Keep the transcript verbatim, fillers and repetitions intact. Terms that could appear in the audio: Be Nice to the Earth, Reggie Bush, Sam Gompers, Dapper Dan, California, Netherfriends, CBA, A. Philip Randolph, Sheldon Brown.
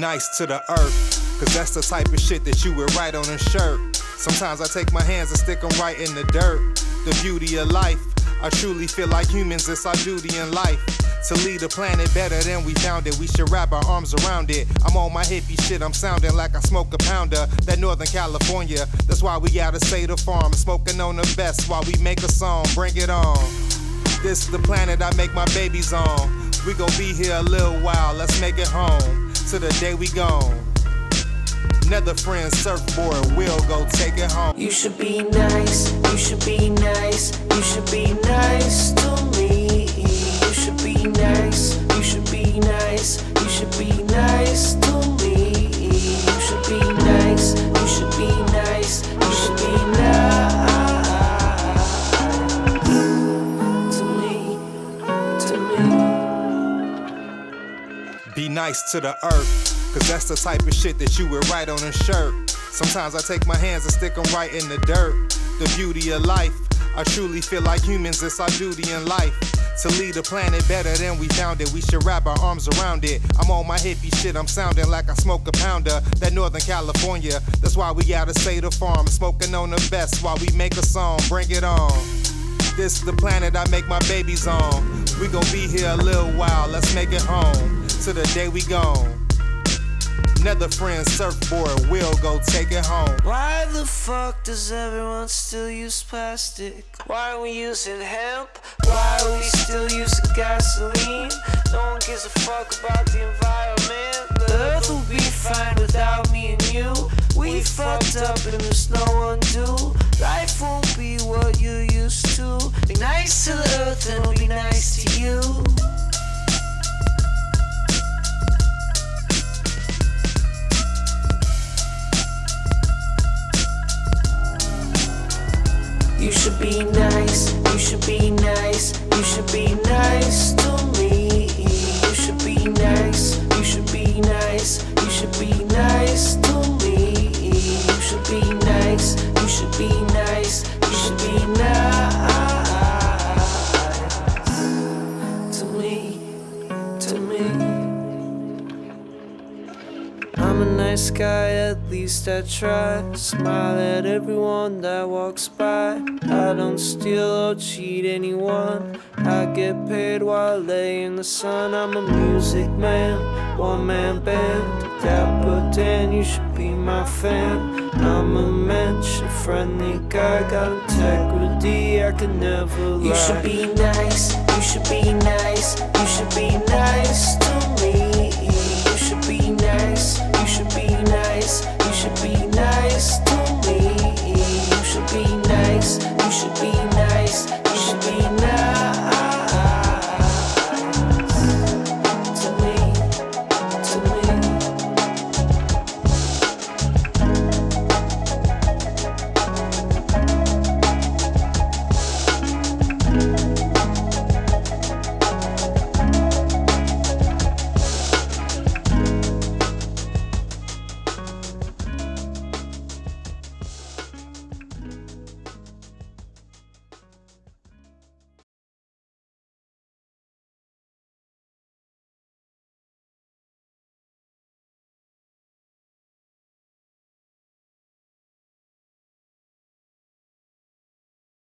nice to the earth, cause that's the type of shit that you would write on a shirt. Sometimes I take my hands and stick them right in the dirt. The beauty of life, I truly feel like humans, it's our duty in life to lead the planet better than we found it. We should wrap our arms around it. I'm on my hippie shit, I'm sounding like I smoke a pounder. That Northern California, that's why we gotta stay the farm, smoking on the best while we make a song. Bring it on. This the planet I make my babies on. We gon' be here a little while, let's make it home to the day we gone. Netherfriends surfboard, we'll go take it home. You should be nice, you should be nice, you should be nice to me. You should be nice, you should be nice, you should be nice to me. You should be nice, you should be nice, you should be nice to me, to me. Be nice to the earth, cause that's the type of shit that you would write on a shirt. Sometimes I take my hands and stick them right in the dirt. The beauty of life, I truly feel like humans, it's our duty in life to lead the planet better than we found it. We should wrap our arms around it. I'm on my hippie shit, I'm sounding like I smoke a pounder. That Northern California, that's why we gotta stay the farm, smoking on the best while we make a song. Bring it on. This the planet I make my babies on. We gon' be here a little while, let's make it home to the day we gone. Netherfriends surfboard, we'll go take it home. Why the fuck does everyone still use plastic? Why are we using hemp? Why are we still using gasoline? No one gives a fuck about the environment. The earth will be fine without me and you. We fucked up and there's no undo. Life won't be what you used to. Be nice to the earth and we'll be nice to you. You should be nice, you should be nice, you should be nice to me. You should be nice, you should be nice, you should be nice to me. You should be nice, you should be nice, you should be nice to me, to me. I'm a nice guy, at least I try. Smile at everyone that walks by. I don't steal or cheat anyone. I get paid while laying in the sun. I'm a music man, one man band. Dapper Dan, you should be my fan. I'm a mensch, a friendly guy. Got integrity, I can never lie. You should be nice, you should be nice, you should be nice to me. You should be nice, you should be nice, you should be nice to me. You should be nice, you should be